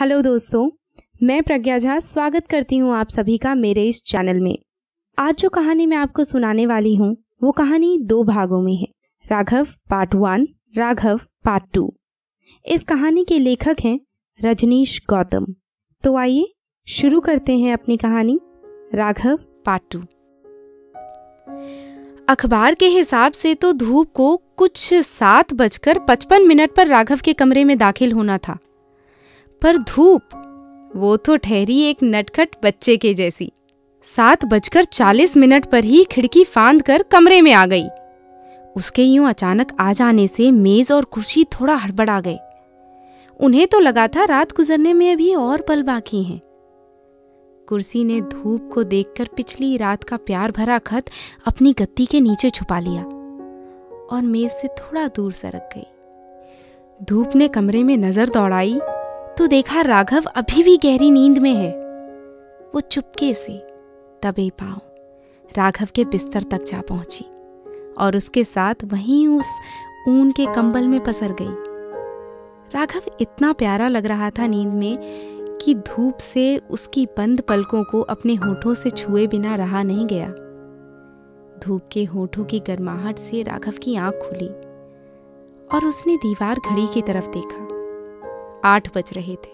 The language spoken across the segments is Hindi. हेलो दोस्तों, मैं प्रज्ञा झा स्वागत करती हूँ आप सभी का मेरे इस चैनल में। आज जो कहानी मैं आपको सुनाने वाली हूँ वो कहानी दो भागों में है, राघव पार्ट 1, राघव पार्ट 2। इस कहानी के लेखक हैं रजनीश गौतम। तो आइए शुरू करते हैं अपनी कहानी राघव पार्ट 2। अखबार के हिसाब से तो धूप को कुछ 7:55 पर राघव के कमरे में दाखिल होना था, पर धूप वो तो ठहरी एक नटखट बच्चे के जैसी 7:40 पर ही खिड़की फांद कर कमरे में आ गई। उसके यूं अचानक आ जाने से मेज और कुर्सी थोड़ा हड़बड़ा गए। उन्हें तो लगा था रात गुजरने में अभी और पल बाकी हैं। कुर्सी ने धूप को देखकर पिछली रात का प्यार भरा खत अपनी गद्दी के नीचे छुपा लिया और मेज से थोड़ा दूर सरक गई। धूप ने कमरे में नजर दौड़ाई तो देखा राघव अभी भी गहरी नींद में है। वो चुपके से दबे पांव राघव के बिस्तर तक जा पहुंची और उसके साथ वहीं उस ऊन के कंबल में पसर गई। राघव इतना प्यारा लग रहा था नींद में कि धूप से उसकी बंद पलकों को अपने होठों से छुए बिना रहा नहीं गया। धूप के होठों की गर्माहट से राघव की आंख खुली और उसने दीवार घड़ी की तरफ देखा। 8 बज रहे थे।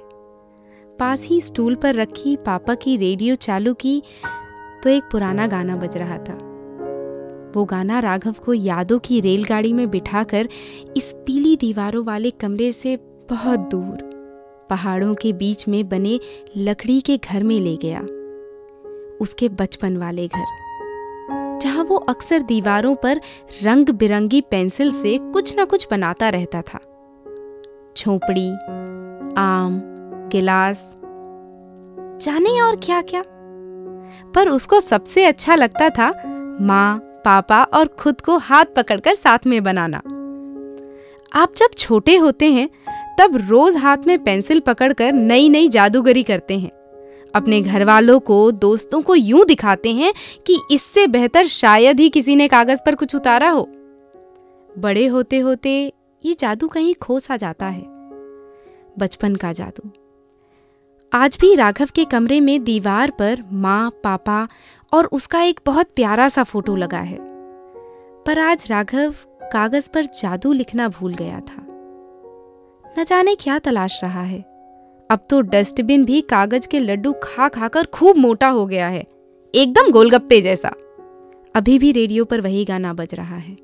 पास ही स्टूल पर रखी पापा की रेडियो चालू की तो एक पुराना गाना बज रहा था। वो गाना राघव को यादों की रेलगाड़ी में बिठाकर इस पीली दीवारों वाले कमरे से बहुत दूर पहाड़ों के बीच में बने लकड़ी के घर में ले गया, उसके बचपन वाले घर, जहां वो अक्सर दीवारों पर रंग बिरंगी पेंसिल से कुछ ना कुछ बनाता रहता था। झोपड़ी, आम, गिलास, जाने और क्या क्या। पर उसको सबसे अच्छा लगता था माँ, पापा और खुद को हाथ पकड़कर साथ में बनाना। आप जब छोटे होते हैं तब रोज हाथ में पेंसिल पकड़कर नई नई जादूगरी करते हैं। अपने घर वालों को, दोस्तों को यूं दिखाते हैं कि इससे बेहतर शायद ही किसी ने कागज पर कुछ उतारा हो। बड़े होते होते ये जादू कहीं खो सा जाता है, बचपन का जादू। आज भी राघव के कमरे में दीवार पर माँ, पापा और उसका एक बहुत प्यारा सा फोटो लगा है, पर आज राघव कागज पर जादू लिखना भूल गया था। न जाने क्या तलाश रहा है। अब तो डस्टबिन भी कागज के लड्डू खा खाकर खूब मोटा हो गया है, एकदम गोलगप्पे जैसा। अभी भी रेडियो पर वही गाना बज रहा है।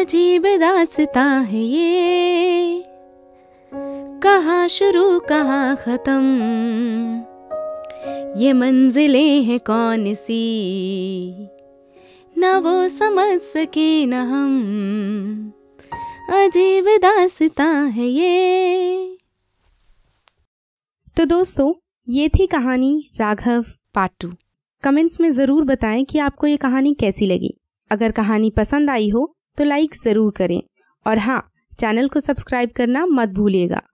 अजीब दास्ता है ये, कहाँ शुरू कहाँ खत्म, ये मंजिलें हैं कौन सी, ना वो समझ सके ना हम, अजीब दास्ता है ये। तो दोस्तों, ये थी कहानी राघव पार्ट 2। कमेंट्स में ज़रूर बताएं कि आपको ये कहानी कैसी लगी। अगर कहानी पसंद आई हो तो लाइक ज़रूर करें और हाँ, चैनल को सब्सक्राइब करना मत भूलिएगा।